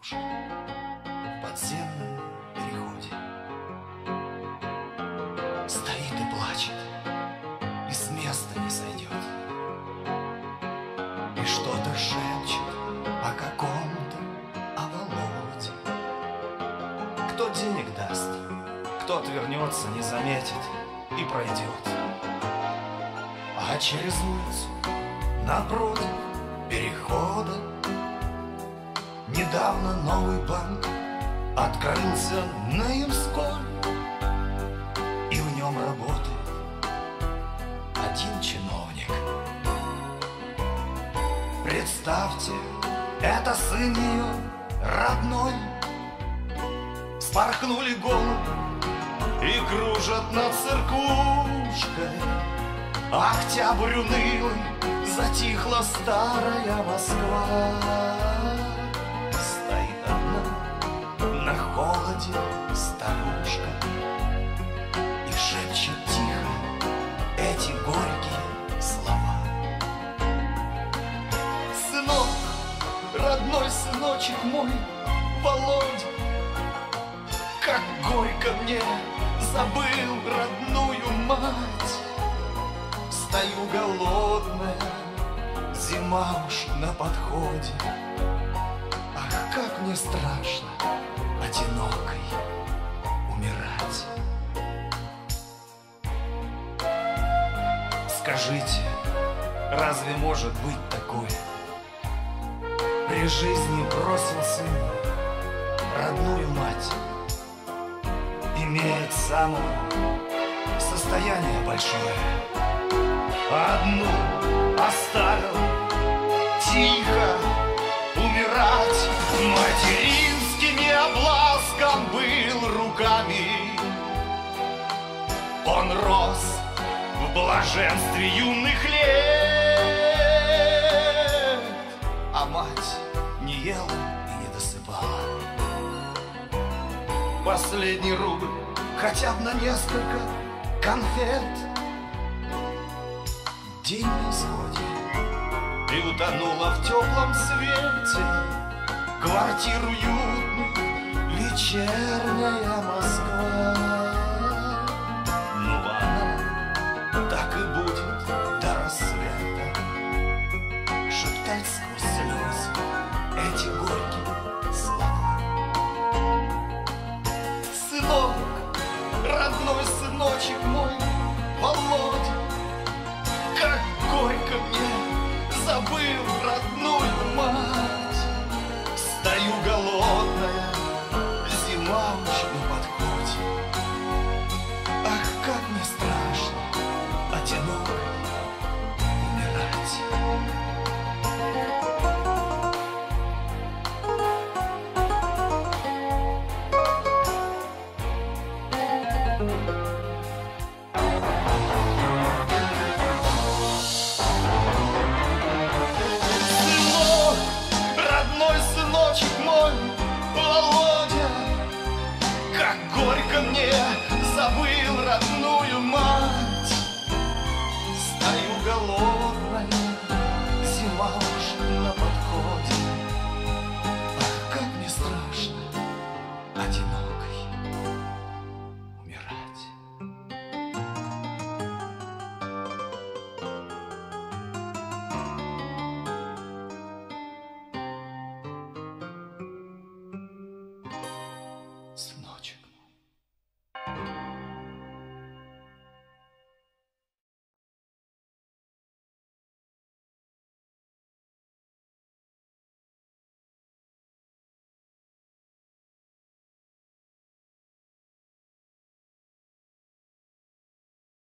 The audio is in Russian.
душ в подземном переходе. Стоит и плачет, и с места не сойдет, и что-то шепчет о каком-то оболоте. Кто денег даст, кто отвернется, не заметит и пройдет. А через улицу напротив перехода недавно новый банк открылся на Ямской, и в нем работает один чиновник. Представьте, это сын ее родной. Спорхнули голуби и кружат над церквушкой. Октябрь унылый, затихла старая Москва. Стоит одна на холоде старушка и шепчет тихо эти горькие слова. Сынок, родной сыночек мой, Володь, как горько мне, забыл родную мать. Стою голодная, зима уж на подходе. Ах, как мне страшно одинокой умирать. Скажите, разве может быть такое? При жизни бросил сына родную мать, имеет само состояние большое. Одну оставил тихо умирать. Материнскими обласком был руками. Он рос в блаженстве юных лет, а мать не ела и не досыпала. Последний рубль хотя бы на несколько конфет. День на исходе и утонула в теплом свете квартир уютных вечерняя Москва. Ну она так и будет до рассвета шептать.